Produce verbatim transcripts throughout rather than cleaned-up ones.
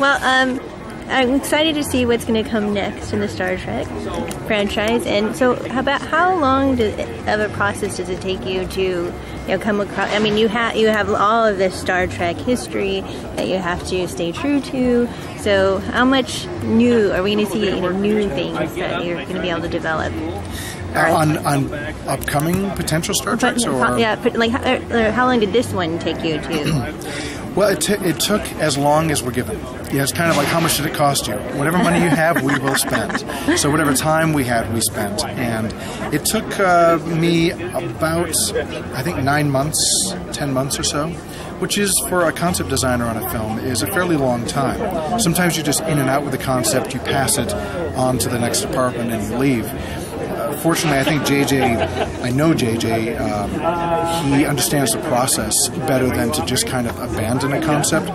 Well, um, I'm excited to see what's going to come next in the Star Trek franchise. And so, how about how long does it, of a process does it take you to, you know, come across? I mean, you have you have all of this Star Trek history that you have to stay true to. So, how much new are we going to see? You know, new things that you're going to be able to develop. Uh, on, on upcoming potential Star Treks? Or? Yeah, like how, how long did this one take you to? Well, it, t it took as long as we're given. Yeah, it's kind of like how much did it cost you? Whatever money you have, we will spend. So whatever time we had, we spent. And it took uh, me about, I think, nine months, ten months or so, which is, for a concept designer on a film, is a fairly long time. Sometimes you're just in and out with the concept, you pass it on to the next department and you leave. Fortunately, I think J J, I know J J, um, he understands the process better than to just kind of abandon a concept.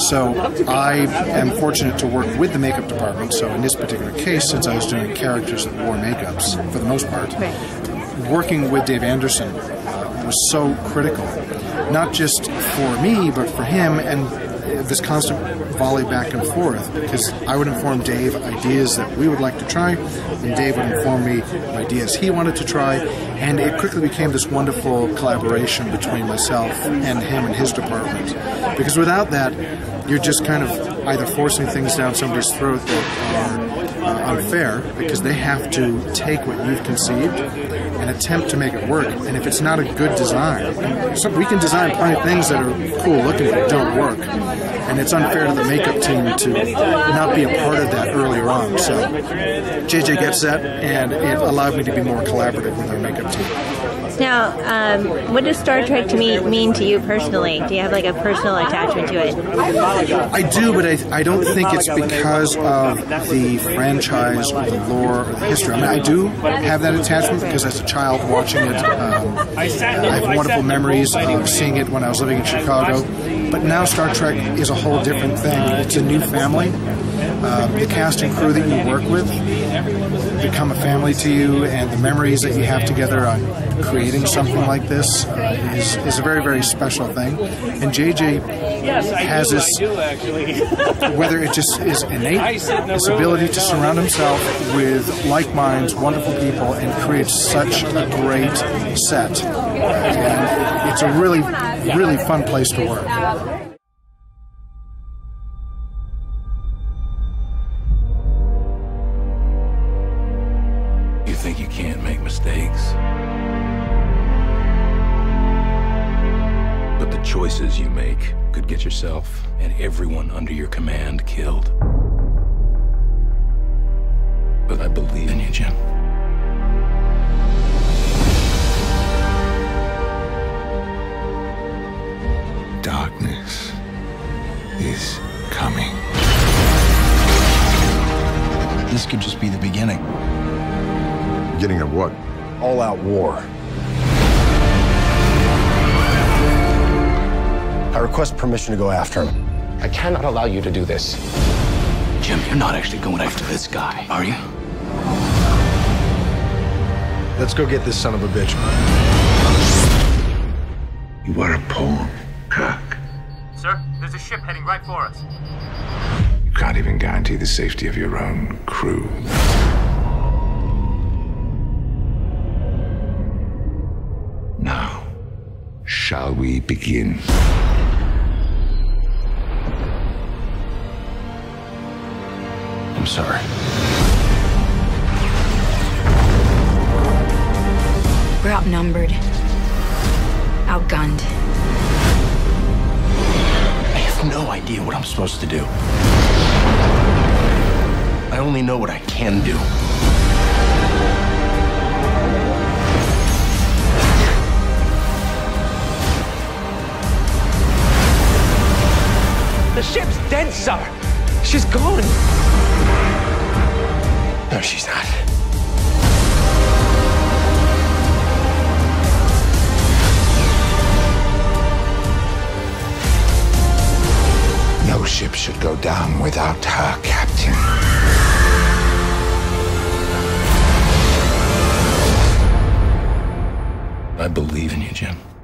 So I am fortunate to work with the makeup department. So in this particular case, since I was doing characters that wore makeups for the most part, working with Dave Anderson uh, was so critical, not just for me, but for him, and this constant volley back and forth, because I would inform Dave ideas that we would like to try, and Dave would inform me ideas he wanted to try, and it quickly became this wonderful collaboration between myself and him and his department. Because without that, you're just kind of either forcing things down somebody's throat that are uh, unfair, because they have to take what you've conceived and attempt to make it work. And if it's not a good design, so we can design plenty of things that are cool looking but don't work. And it's unfair to the makeup team to not be a part of that earlier on. So J J gets that, and it allowed me to be more collaborative with our makeup team. Now, um, what does Star Trek to me mean to you personally? Do you have like a personal attachment to it? I do, but I, I don't think it's because of the franchise or the lore or the history. I mean, I do have that attachment because as a child watching it, um, I have wonderful memories of seeing it when I was living in Chicago. But now Star Trek is a whole different thing. It's a new family. Um, the cast and crew that you work with become a family to you, and the memories that you have together on creating something like this uh, is, is a very, very special thing. And J J has this, whether it just is innate, this ability to surround himself with like minds, wonderful people, and create such a great set. And it's a really, really fun place to work. Think you can't make mistakes, but the choices you make could get yourself and everyone under your command killed. But I believe in you, Jim. Darkness is coming. This could just be the beginning. Beginning of what? All-out war. I request permission to go after him. I cannot allow you to do this. Jim, you're not actually going after this guy, are you? Let's go get this son of a bitch. You are a pawn, Kirk. Sir, there's a ship heading right for us. You can't even guarantee the safety of your own crew. Shall we begin? I'm sorry. We're outnumbered, outgunned. I have no idea what I'm supposed to do. I only know what I can do. The ship's dead, sir. She's gone. No, she's not. No ship should go down without her captain. I believe in you, Jim.